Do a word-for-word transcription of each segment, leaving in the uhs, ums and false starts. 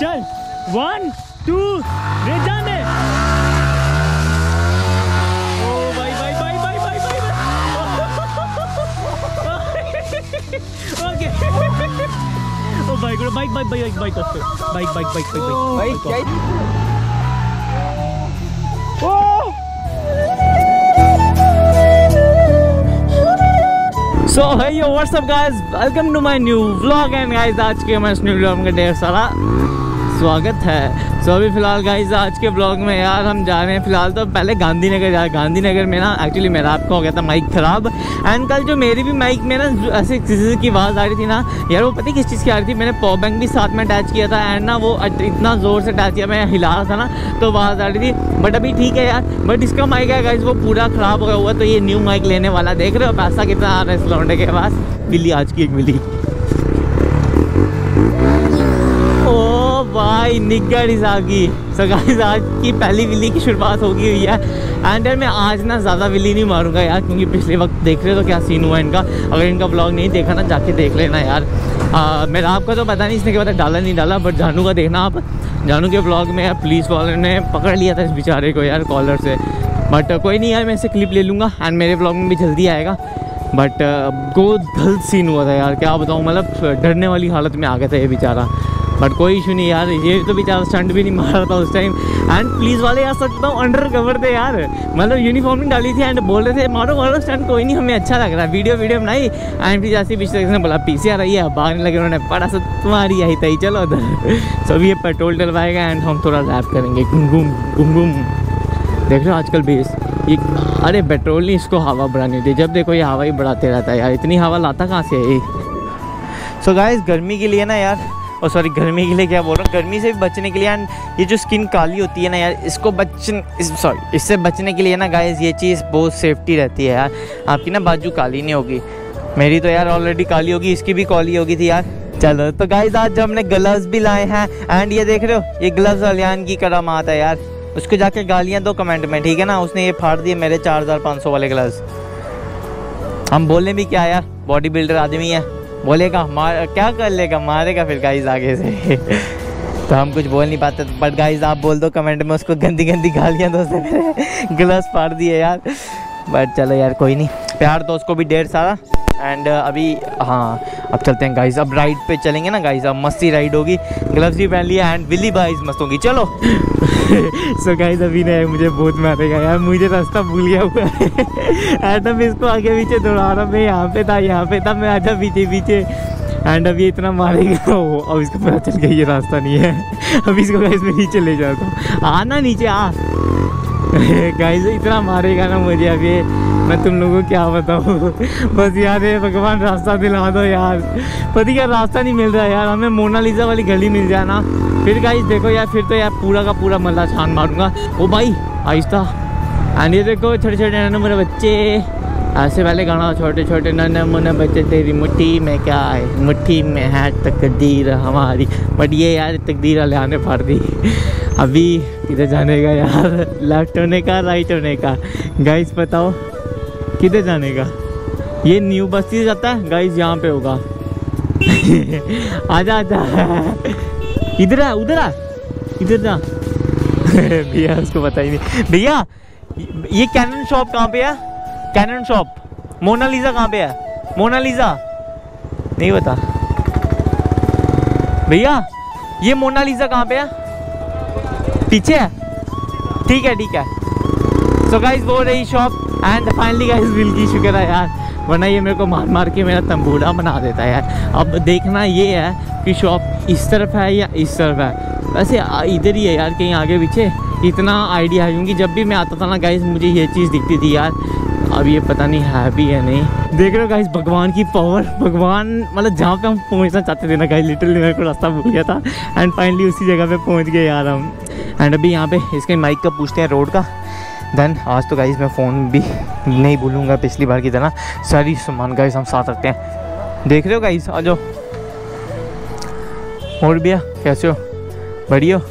चल one two रेजा ने ओ भाई भाई भाई भाई भाई भाई ओके ओ भाई good bike bike bike bike bike bike bike bike bike ओ सो भाई yo what's up guys, welcome to my new vlog and guys आज के मैं न्यू व्लॉग में ढेर सारा स्वागत है। सो so, अभी फ़िलहाल गाइस आज के ब्लॉग में यार हम जा रहे हैं फ़िलहाल तो पहले गांधीनगर जा गांधीनगर में ना एक्चुअली मेरा आपका हो गया था माइक ख़राब एंड कल जो मेरी भी माइक में ना ऐसे किसी की आवाज़ आ रही थी ना यार, वो पता है किस चीज़ की आ रही थी। मैंने पावर बैंक भी साथ में अटैच किया था एंड ना वो इतना ज़ोर से अटैच किया, मैं हिला रहा था ना तो आवाज़ आ रही थी। बट अभी ठीक है यार, बट इसका माइक है गाइस वो पूरा ख़राब हुआ हुआ तो ये न्यू माइक लेने वाला। देख रहे हो पैसा कितना आ रहा है इस लौंडे के पास। बिल्ली आज की एक बिल्ली भाई निगर इजागी। सो गाइस आज की पहली बिल्ली की शुरुआत होगी हुई है एंड मैं आज ना ज़्यादा बिल्ली नहीं मारूंगा यार, क्योंकि पिछले वक्त देख रहे हो तो क्या सीन हुआ इनका। अगर इनका ब्लॉग नहीं देखा ना जाके देख लेना यार। आ, मेरा आपका तो पता नहीं इसने क्या पता डाला नहीं डाला, बट जानू का देखना आप। जानू के ब्लॉग में यार पुलिस वाले ने पकड़ लिया था इस बेचारे को यार कॉलर से, बट कोई नहीं यार मैं इसे क्लिप ले लूँगा एंड मेरे ब्लॉग में भी जल्दी आएगा। बट बहुत गलत सीन हुआ था यार, क्या बताऊँ, मतलब डरने वाली हालत में आ गया था ये बेचारा। बट कोई इशू नहीं यार, ये तो बेचारा स्टंट भी नहीं मार रहा था उस टाइम। एंड पुलिस वाले यार सकता हूँ अंडर कवर थे यार, मतलब यूनिफॉर्म नहीं डाली थी एंड बोल रहे थे मारो मारो स्टंट, कोई नहीं हमें अच्छा लग रहा है वीडियो वीडियो बनाई। एंड फिर जैसे पीछे ने बोला पीछे आ रही है भागने लगे उन्होंने, बड़ा सा तुम्हारी आई तई चलो उधर। सो ये पेट्रोल डलवाएगा एंड हम थोड़ा रैप करेंगे घुम घुम घुम घुम। देख लो आजकल बेस ये, अरे पेट्रोल नहीं इसको हवा बढ़ानी होती, जब देखो ये हवा ही बढ़ाते रहता है यार, इतनी हवा लाता कहाँ से है। सो गाइस गर्मी के लिए ना यार, और सॉरी गर्मी के लिए क्या बोल रहा हूँ, गर्मी से भी बचने के लिए एंड ये जो स्किन काली होती है ना यार इसको बचन इस, सॉरी इससे बचने के लिए ना गाइस ये चीज़ बहुत सेफ्टी रहती है यार। आपकी ना बाजू काली नहीं होगी, मेरी तो यार ऑलरेडी काली होगी, इसकी भी काली होगी थी यार। चलो तो गाइस आज हमने ग्लव्स भी लाए हैं एंड ये देख रहे हो ये ग्लव्स अलियान की करामात है यार। उसको जाके गालियाँ दो कमेंट में, ठीक है ना, उसने ये फाड़ दिए मेरे चार हज़ार पाँच सौ वाले ग्लव्स। हम बोले भी क्या यार, बॉडी बिल्डर आदमी है, बोलेगा मार क्या कर लेगा, मारेगा फिर गाइस आगे से। तो हम कुछ बोल नहीं पाते, बट गाइस आप बोल दो कमेंट में उसको गंदी गंदी गालियाँ दोस्तों, मेरे ग्लव्स फाड़ दिए यार। बट चलो यार कोई नहीं, प्यार दोस्त को भी ढेर सारा। एंड अभी हाँ अब चलते हैं गाइस, अब राइड पे चलेंगे ना गाइस, अब मस्ती राइड होगी, ग्लव्स भी पहन लिया एंड बिल्ली गाइस मस्त होगी चलो। सो गाइस अभी नहीं मुझे बहुत मारेगा यार, मुझे रास्ता भूल गया हुआ है एंड अब इसको आगे पीछे दौड़ा रहा, मैं यहाँ पे था यहाँ पे था मैं आजा पीछे पीछे एंड अब ये इतना मारेगा वो, अब इसको पता चल गया ये रास्ता नहीं है, अब इसको गाइस मैं नीचे ले जाता हूँ, आना नीचे आ। गाइस इतना मारेगा ना मुझे अब ये, मैं तुम लोगों को क्या बताऊँ। बस यार ये भगवान रास्ता दिला दो यार, पति का रास्ता नहीं मिल रहा यार, हमें मोनालिसा वाली गली मिल जाए ना फिर गाइस। देखो यार फिर तो यार पूरा का पूरा मल्ला छान मारूंगा। ओ भाई आहिस्ता, एंड ये देखो छोटे छोटे नन्हे मुन्ने बच्चे, ऐसे पहले गाना छोटे छोटे नन्हे मुन्ने बच्चे तेरी मुट्ठी में क्या है, मुट्ठी में है तकदीर हमारी। बट ये यार तकदीर वाले आने फाड़ दी। अभी किधर जाने का यार, लेफ्ट होने का राइट होने का गाइस बताओ किधर जाने का। ये न्यू बस्ती से जाता है गाइस, यहाँ पे होगा। आजा आजा इधर आ उधर आ इधर जा। भैया उसको पता ही नहीं। भैया ये कैनन शॉप कहाँ पे है, कैनन शॉप मोनालिसा कहाँ पे है, मोनालिसा नहीं बता। भैया ये मोनालिसा कहाँ पे है, पीछे है, ठीक है ठीक है। सो गाइस वो रही shop and finally guys bill की शुक्र है यार, वरना ये मेरे को मार मार के मेरा तंबूरा बना देता है यार। अब देखना ये है कि शॉप इस तरफ है या इस तरफ है, वैसे इधर ही है यार कहीं आगे पीछे, इतना आइडिया है क्योंकि जब भी मैं आता था ना गाइस मुझे ये चीज़ दिखती थी यार। अब ये पता नहीं है भी या नहीं। देख रहे हो गाइस भगवान की पावर, भगवान मतलब जहाँ पे हम पहुँचना चाहते थे ना गाइस लिटरली मेरे को रास्ता भूल गया था एंड फाइनली उसी जगह पे पहुँच गए यार हम। एंड अभी यहाँ पे इसके माइक का पूछते हैं रोड का। देन आज तो गाइस मैं फ़ोन भी नहीं भूलूंगा पिछली बार की तरह, सारी सामान गाइस हम साथ रखते हैं। देख रहे हो गाइस आ जाओ। और भैया कैसे हो, बढ़िया हो।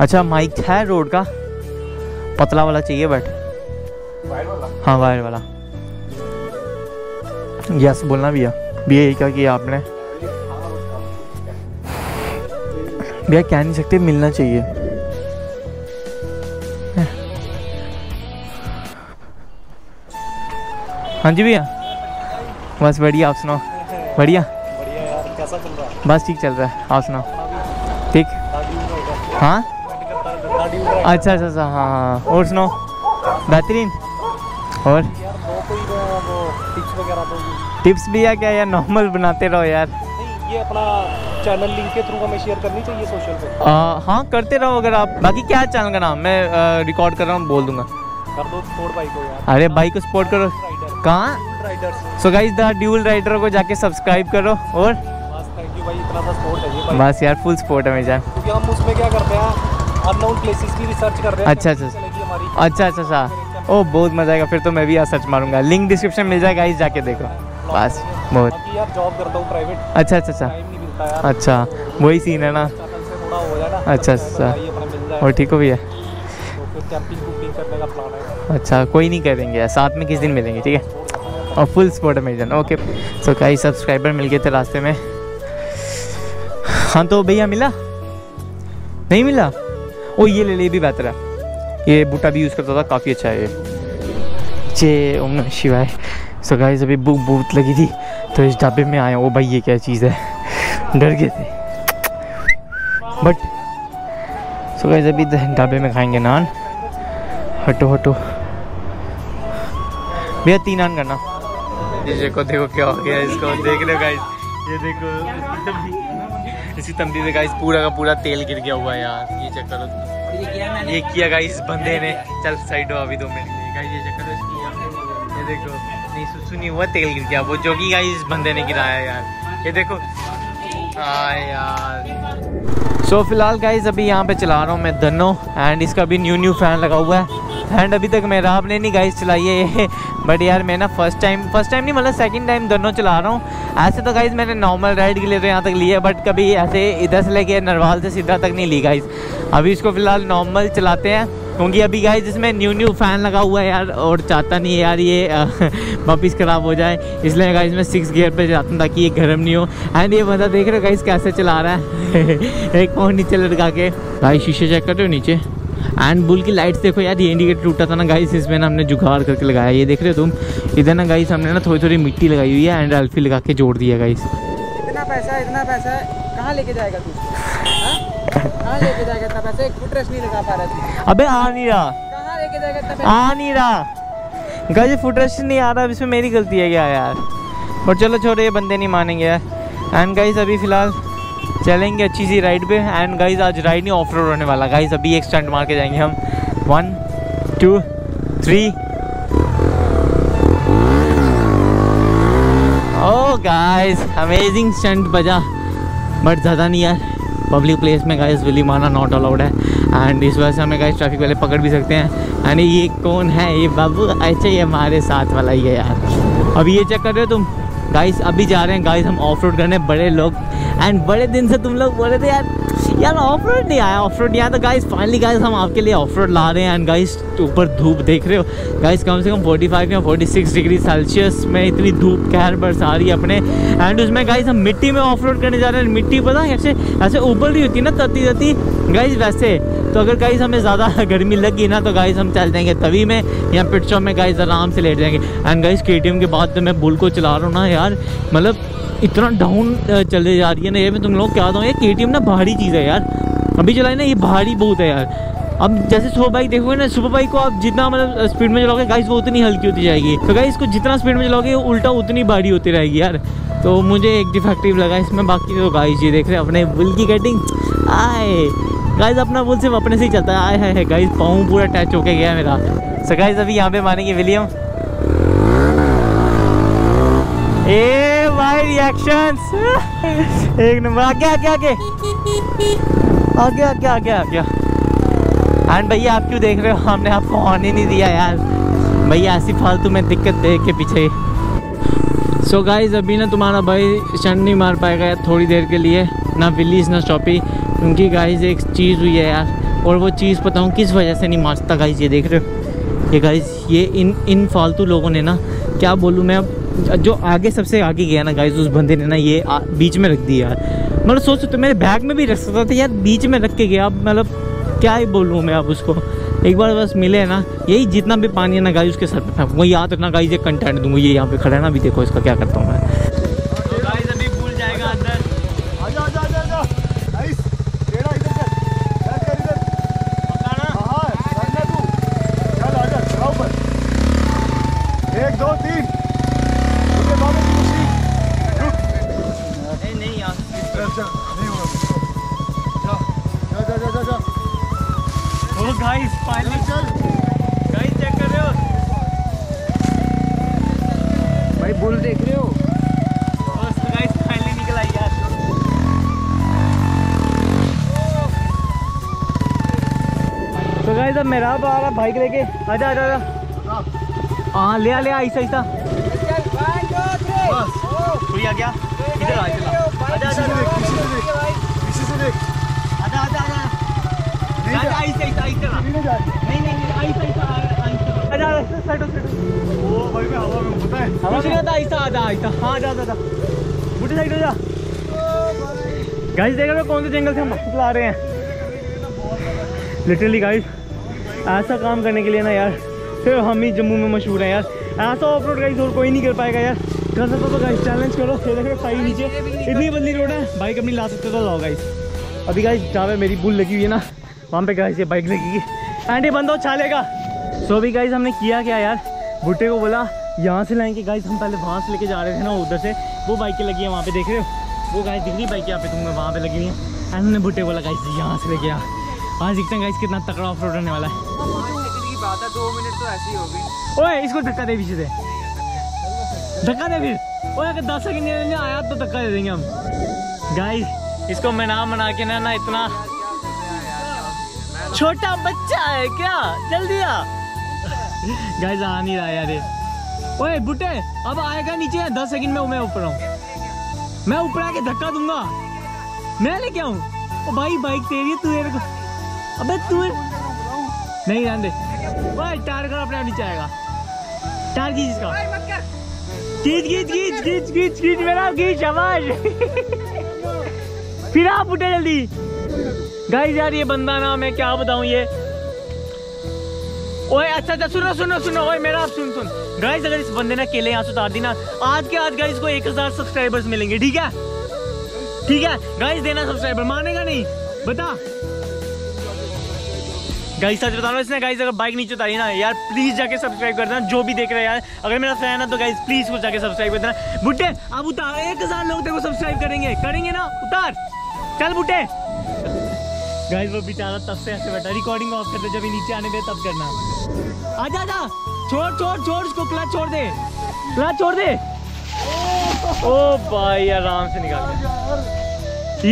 अच्छा माइक है रोड का, पतला वाला चाहिए बट वायर वाला, हाँ वायर वाला। यस बोलना भैया, भैया ये क्या किया आपने। भैया क्या नहीं सकते, मिलना चाहिए। हाँ जी भैया, बस बढ़िया, आप सुनाओ। बढ़िया बढ़िया यार, कैसा चल रहा है? बस ठीक चल रहा है, आप सुनाओ। ठीक, हाँ अच्छा अच्छा अच्छा, हाँ हाँ। और सुनाओ, बेहतरीन। और टिप्स भी या क्या यार, नॉर्मल बनाते रहो यार। नहीं, ये अपना चैनल लिंक के थ्रू हमें शेयर करनी चाहिए सोशल पे। आ, हाँ करते रहो अगर आप। बाकी क्या है चैनल का नाम? मैं रिकॉर्ड कर रहा हूँ, बोल दूंगा। कर दो स्पोर्ट बाइक को यार। अरे बाइक को सपोर्ट करो। कहाँ riders? So guys the dual rider को जाके सब्सक्राइब करो। और बस थैंक यू भाई, इतना सा सपोर्ट है ये भाई। बस यार फुल सपोर्ट है हमेशा, क्योंकि हम उसमें क्या करते हैं, अननोन प्लेसेस की रिसर्च करते हैं। अच्छा अच्छा अच्छा अच्छा अच्छा, ओह बहुत मजा आएगा फिर तो। मैं भी यहाँ सर्च मारूंगा, लिंक डिस्क्रिप्शन मिल जाएगा, गाइस जाके देखो। बस बहुत यार, जॉब करता हूँ प्राइवेट। अच्छा अच्छा अच्छा अच्छा, वही सीन है ना। अच्छा अच्छा, और ठीक हो भैया? अच्छा कोई नहीं, करेंगे साथ में किस दिन मिलेंगे, ठीक है। और full support Amazon. Okay so कई सब्सक्राइबर मिल गए थे रास्ते में। हाँ तो भैया मिला नहीं मिला? ओ ये ले ले, भी बेहतर है, ये बूटा भी यूज़ करता था, काफ़ी अच्छा है ये। जय ओम नमः शिवाय। सो गाइस अभी भूख बहुत लगी थी तो इस ढाबे में आया। ओ भाई ये क्या चीज़ है, डर गए थे बट। सो गाइस अभी ढाबे में खाएंगे नान। हटो हटो भैया, तीन नान करना। ये को देखो क्या हो गया इसको, देख रहे हो गाइस, ये देखो इसी तंबी में गाइस पूरा का पूरा तेल गिर गया हुआ है यार। ये चेक करो, ये किया गाइस बंदे ने। चल साइड हो अभी दो मिनट के लिए गाइस, ये चक्कर इसकी है। ये देखो नहीं सुसु नहीं हुआ, तेल गिर गया वो, जो कि गाइस बंदे ने गिराया यार। ये देखो हाँ यार। सो फिलहाल गाइस अभी यहाँ पे चला रहा हूँ मैं धनो, एंड इसका भी न्यू न्यू फैन लगा हुआ है। एंड अभी तक मेरा आपने नहीं गाइस चलाई है, बट यार मैं ना फर्स्ट टाइम फर्स्ट टाइम नहीं मतलब सेकंड टाइम धनो चला रहा हूँ। ऐसे तो गाइस मैंने नॉर्मल राइड के लिए तो यहाँ तक लिया, बट कभी ऐसे इधर से लेके नरवाल से सीधा तक नहीं ली गाइस। अभी इसको फिलहाल नॉर्मल चलाते हैं, क्योंकि अभी गाइस इसमें न्यू न्यू फ़ैन लगा हुआ है यार, और चाहता नहीं है यार ये वापस ख़राब हो जाए, इसलिए गाइस मैं सिक्स गियर पे चलाता हूँ ताकि ये गर्म नहीं हो। एंड ये बंदा देख रहे हो गाइस कैसे चला रहा है एक पाँव नीचे लटका के। भाई शीशे चेक कर रहे हो नीचे, एंड बुल की लाइट्स देखो यार, ये इंडिकेटर टूटा था ना गाइस, इसमें ना हमने जुगाड़ करके लगाया। ये देख रहे हो तुम, इधर ना गाइस हमने ना थोड़ी थोड़ी मिट्टी लगाई हुई है, एंड एल्फी लगा के जोड़ दिया गाइस। इतना पैसा इतना पैसा कहाँ लेके जाएगा तू? कहाँ लेके जाएगा इतना पैसा? एक फुट रेस्ट नहीं लगा पा रहा था। अबे आ नहीं रहा, कहाँ लेके जाएगा इतना पैसा? आ नहीं रहा गाइस, फुट रेस्ट नहीं आ रहा। अब इसमें मेरी गलती है क्या यार? पर चलो छोड़ो, ये बंदे नहीं मानेंगे यार। एंड गाइस अभी फिलहाल चलेंगे अच्छी सी राइड पे। एंड गाइस आज राइड नहीं, ऑफ रोड होने वाला गाइस। अभी एक स्टंट मार के जाएंगे हम, वन टू थ्री। ओ गाइस अमेजिंग स्टंट बजा, बट ज़्यादा नहीं यार। पब्लिक प्लेस में गाइस विली मारना नॉट अलाउड है, एंड इस वजह से हमें गाइस ट्रैफिक वाले पकड़ भी सकते हैं। एंड ये कौन है ये बाबू? अच्छा ये हमारे साथ वाला ही है यार। अभी ये चेक कर रहे हो तुम गाइस, अभी जा रहे हैं गाइस हम ऑफ रोड करने, बड़े लोग। एंड बड़े दिन से तुम लोग बोल रहे थे यार यार ऑफ रोड नहीं आया, ऑफ रोड नहीं आया, तो गाइस फाइनली गाइस हम आपके लिए ऑफ रोड ला रहे हैं। एंड गाइस ऊपर धूप देख रहे हो गाइस, कम से कम पैंतालीस या छियालीस डिग्री सेल्सियस में इतनी धूप कहर बरसा रही है अपने। एंड उसमें गाइस हम मिट्टी में ऑफ रोड करने जा रहे हैं। मिट्टी पता है ऐसे ऐसे उबल रही होती है ना, तती तती गाइस। वैसे तो अगर गाइस हमें ज़्यादा गर्मी लगी ना तो गाइस हम चल जाएंगे तवी में या पिट शॉप में, गाइस आराम से लेट जाएंगे। एंड गाइस केटीएम के बाद तो मैं बुल को चला रहा हूँ ना यार, मतलब इतना डाउन चले जा रही है ना ये। मैं तुम लोग क्या बताऊँ, ये केटीएम ना भारी चीज़ है यार, अभी चलाई ना ये भारी बहुत है यार। अब जैसे सुपर बाइक देखोगे ना, सुपर बाइक को आप जितना मतलब स्पीड में चलाओगे गाइस वो उतनी हल्की होती जाएगी, तो गाइस इसको जितना स्पीड में चलाओगे उल्टा उतनी भारी होती रहेगी यार। तो मुझे एक डिफेक्टिव लगा इसमें। बाकी तो गाइस ये देख रहे हैं अपने बुल की कटिंग, आए गाइस अपना बुल सिर्फ अपने से ही चलता है। आए है गाइस, पाँव पूरा अटैच होके गया मेरा। सो गाइस अभी यहाँ पे मारेंगे विलियम। ए भाई रिएक्शंस एक नंबर। आगे आगे आगे आगे आगे आगे आगे। एंड भैया आप क्यों देख रहे हो, हमने आपको ऑन ही नहीं दिया यार भैया, ऐसी फालतू में दिक्कत देख के पीछे। सो so गाइस अभी ना तुम्हारा भाई स्टंट नहीं मार पाएगा यार थोड़ी देर के लिए, ना विलीज ना शॉपी, क्योंकि गाइस एक चीज़ हुई है यार, और वो चीज़ पता हूँ किस वजह से नहीं मार सकता गाइस। ये देख रहे हो ये गाइस, ये इन इन फालतू लोगों ने ना, क्या बोलूँ मैं, अब जो आगे सबसे आगे गया ना गाइस उस बंदे ने ना ये आ, बीच में रख दिया यार। मतलब सोचो तो मेरे बैग में भी रख सकता था यार, बीच में रख के गया। अब मतलब क्या ही बोलूँ मैं अब उसको। एक बार बस मिले ना, यही जितना भी पानी है ना गाइस उसके सर पे फेंक, वही याद रखना गाइस, ये कंटेंट दूंगा। ये यहाँ पे खड़ा है ना, अभी देखो इसका क्या करता हूँ मैं। गाइस फाइनली गाइस चेक कर रहे हो भाई, बुल देख रहे हो। बस गाइस फाइनली निकल आई यार। तो गाइस अब मेरा अब आ रहा बाइक लेके, आजा आजा आजा। हाँ ले आ ले आ, ऐसा ऐसा बस आ गया इधर। आ चला आजा आजा आजा आजा आई से आई से ना। नहीं नहीं नहीं आई से आई से आजा सेटो सेटो। ओ भाई मैं हवा में पता है हवा में आता ऐसा आजा आजा। हां आजा आजा बूटी साइड हो जा। गाइस देख रहे हो कौन से जंगल से हम निकला रहे हैं लिटरली। गाइस ऐसा काम करने के लिए ना यार सिर्फ हम ही जम्मू में मशहूर है यार। ऐसा ऑफ रोड गाइस और कोई नहीं कर पाएगा यार। कर सकते तो गाइस चैलेंज करो। देखो साइड नीचे इतनी बदली रोड है, बाइक अपनी ला सकते तो लाओ गाइस। अभी गाइस जहाँ पे मेरी बुल लगी हुई है ना वहाँ पे गाइस ये बाइक लगेगी, आंटी बंद हो छालेगा। सो अभी गाइस हमने किया क्या यार, भुट्टे को बोला यहाँ से लाएंगे गाइस। हम पहले वहाँ से लेके जा रहे थे ना उधर से, वो बाइकें लगी है वहाँ पे देख रहे हो, वो गाइस दिख रही बाइक यहाँ पे तुम्हें वहाँ पे लगी हुई है। एंड हमने भुट्टे बोला गाइस यहाँ से लेके आ। आज देखते हैं गाइस कितना तगड़ा ऑफ रोड रहने वाला है। दो मिनट तो ऐसी होगी। ओए इसको धक्का दे, पीछे से धक्का दे, फिर ओए अगर दस सेकंड में आया तो धक्का दे देंगे हम। गाइस इसको मैं नाम बना के ना ना इतना छोटा बच्चा है क्या, जल्दी आ। गाइस आ नहीं रहा यार। ओए बुटे अब आएगा नीचे, दस सेकंड में मैं ऊपर आऊँ, मैं ऊपर आके धक्का दूंगा, मैं लेके आऊँ। ओ भाई बाइक तेरी है, तू मेरे को अबे तू नहीं जान दे। ओए टायर का अपने नीचे आएगा, टायर खींच इसका, खींच खींच खींच खींच खींच खींच मेरा खींच आवाज। फिर आप बुटे जल्दी। गाइस यार ये बंदा ना मैं क्या बताऊं ये। ओए अच्छा अच्छा सुनो सुनो सुनो, ओए मेरा आप सुन सुन। गाइस अगर इस बंदे ने केले यहाँ से उतार दी ना, आज के आज गाइस को एक हजार सब्सक्राइबर्स मिलेंगे, ठीक है ठीक है गाइस देना सब्सक्राइबर। मानेगा नहीं बता गाइस, सच बता रहा हूं। इसने गाइस अगर बाइक नीचे उतारी ना यार, प्लीज जाके सब्सक्राइब कर देना। जो भी देख रहे हैं यार, अगर मेरा फैन है तो गाइस प्लीज को जाके सब्सक्राइब कर देना। बुड्ढे अब उतार, एक हजार लोग तेरे को सब्सक्राइब करेंगे, करेंगे ना, उतार चल बुड्ढे। गाइस वो बेचारा तब से ऐसे बैठा, रिकॉर्डिंग ऑफ करते जब ही नीचे आने दे तब करना। आजा आजा छोड़ छोड़ छोड़ इसको, क्लच छोड़ दे, क्लच छोड़ दे। ओ भाई आराम से निकाल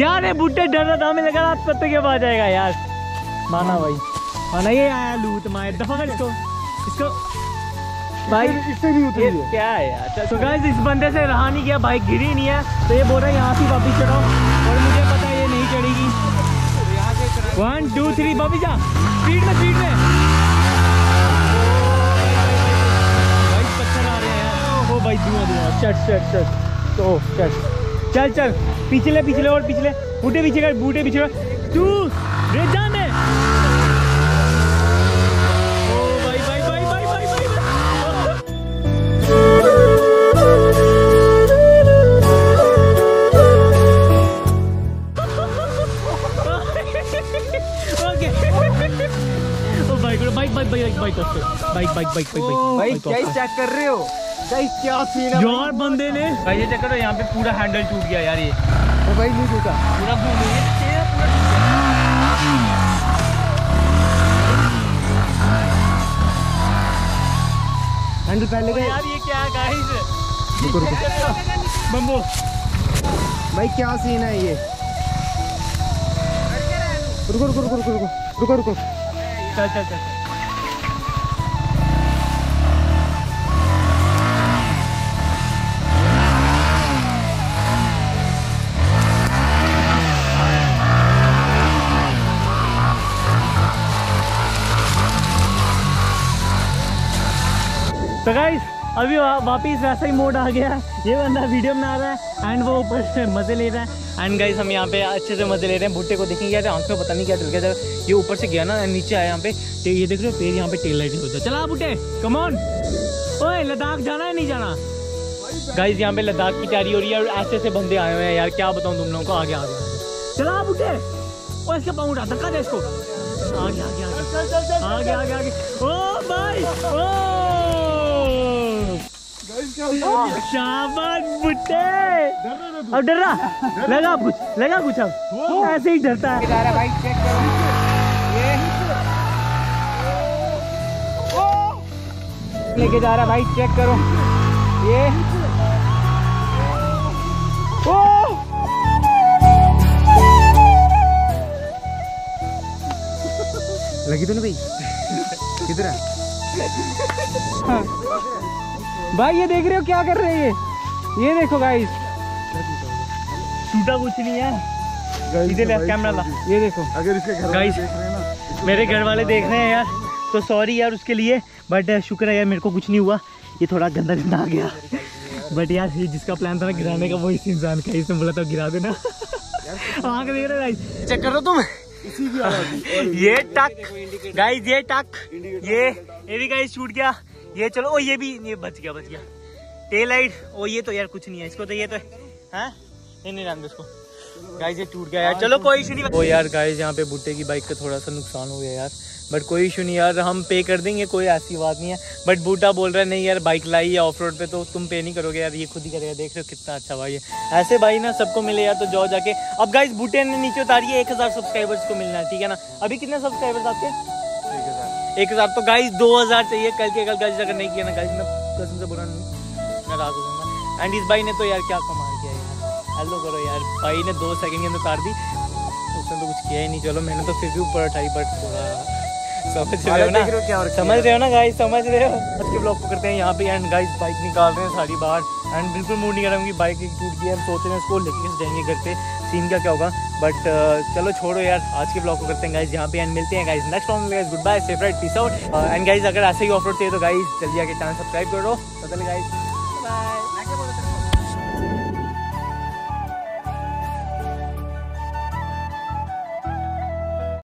यार। ये बुड्ढे डर रहा था, हमें लगा आप पत्ते के बाद आएगा यार। माना भाई माना, ये आया लूट माए दफा इसको इसको भाई इससे भी उतरी है क्या यार। तो गाइस इस बंदे से रहा नहीं गया, बाइक गिरी नहीं है तो ये बोल रहा है यहाँ से वापस चढ़ाओ, और मुझे पता है ये नहीं चढ़ेगी। वन टू थ्री बॉबी जा, स्पीड में स्पीड में। भाई पत्थर आ रहे हैं, वो भाई धुआं धुआं चट चट चट तो चट चल चल पिछले पिछले और पिछले, बूटे पीछे कर, बूटे पीछे तू रेजा में। ओ भाई भाई भाई भाई भाई भाई bike bike bike bike bike bike bike भाई चेक कर रहे हो गाइस, क्या सीन है यार बंदे ने। भाई ये चेक करो यहाँ पे पूरा हैंडल टूट गया यार, ये तो भाई नहीं टूटा पूरा, घूम गया ये पूरा टूट गया हैंडल पहले गए यार। ये क्या गाइस, रुको रुको बम्बो भाई क्या सीन है ये। रुको रुको रुको रुको रुको रुको चल चल चल तो गाइस अभी वापस वैसा ही मोड आ गया, ये बंदा वीडियो में आ रहा है एंड वो ऊपर से मज़े ले रहा है। एंड गाइस हम यहाँ पे अच्छे से मज़े ले रहे हैं। भुट्टे को देखेंगे यार, आँख में पता नहीं क्या चल गया, जब ये ऊपर से गया ना नीचे आया यहाँ पे, तो ये देख रहे हो पेड़ यहाँ पे टेल लाइट होता है। चला भुट्टे कमॉन, ओए लद्दाख जाना है नहीं जाना? गाइस यहाँ पे लद्दाख की तैयारी हो रही है और ऐसे ऐसे बंदे आए हुए हैं यार, क्या बताऊँ तुम लोगों को। आगे आ गया, चला भुट्टे, और इसका पाँव उठा धक्का दे इसको, आगे आगे आगे आगे आगे। ओ भाई शाबाश भुट्टे, अब डर रहा लगा कुछ लगा कुछ अब ऐसे ही डरता है। लेके जा रहा भाई, चेक करो ये, ओ लगी तो नहीं भाई, किधर है भाई? ये देख रहे हो क्या कर रहे हैं ये ये देखो गाइस, टूटा कुछ नहीं है, इधर लेफ्ट कैमरा ला, ये देखो। अगर इसके घर वाले देख रहे हैं ना, मेरे घर वाले देख रहे हैं यार तो सॉरी यार उसके लिए, बट शुक्र है यार मेरे को कुछ नहीं हुआ, ये थोड़ा गंदा गंदा आ गया। बट यार जिसका प्लान था ना गिराने का वो इस इंसान का, इसने बोला था गिरा देना। आँख देख रहे गाइस, चेक करो तुम, ये टक गाइस, ये टक, ये ये भी गाइस छूट गया, ये चलो, ओ ये भी, ये बच गया बच गया टेल लाइट। ओ ये तो यार कुछ नहीं है इसको, तो ये तो है नहीं नहीं नाम इसको। गाइस ये टूट गया यार, चलो कोई इशू नहीं। ओ यार गाइस यहाँ पे भुट्टे की बाइक का थोड़ा सा नुकसान हो गया यार, बट कोई इशू नहीं यार, हम पे कर देंगे, कोई ऐसी बात नहीं है। बट भुट्टा बोल रहा है नहीं यार बाइक लाई है ऑफ रोड पे तो तुम पे नहीं करोगे यार, ये खुद ही करेगा। देख रहे हो कितना अच्छा भाई है, ऐसे भाई ना सबको मिले यार, तो जाओ जाके। अब गाइस भुट्टे ने नीचे उतारी है, एक हज़ार सब्सक्राइबर्स को मिलना है, ठीक है ना? अभी कितने सब्सक्राइबर्स आपके? एक हज़ार। तो गाइस दो हज़ार चाहिए कल के, कल गाइस अगर नहीं किया ना गाइस मैं कसम से बुरा नाराज हो जाऊंगा। एंड इस भाई ने तो यार क्या कमाल किया यार, हेलो करो यार, भाई ने दो सेकंड के अंदर उतार दी, उसने तो कुछ किया ही नहीं। चलो मैंने तो फिर भी ऊपर उठाई, बट थोड़ा समझ रहे हो ना, क्या समझ रहे हो ना गाइस, समझ रहे हो। आज के ब्लॉग को करते हैं यहाँ पे एंड गाइस बाइक निकाल रहे हैं सारी बाहर, एंड बिल्कुल मूड नहीं कर रहा हूँ कि बाइक टूट गई है, हम सोच रहे हैं उसको लेके जाएंगे घर पे, सीन का क्या होगा। बट uh, चलो छोड़ो यार, आज के ब्लॉग को करते हैं गाइस यहाँ पे एंड मिलते हैं गाइस नेक्स्ट ब्लॉग में। Guys good bye, safe ride, peace out. And guys अगर ऐसे ही ऑफ रोड चाहिए तो गाइस जल्दी आके चैनल सब्सक्राइब करो, पता लगे गाइस, बाय।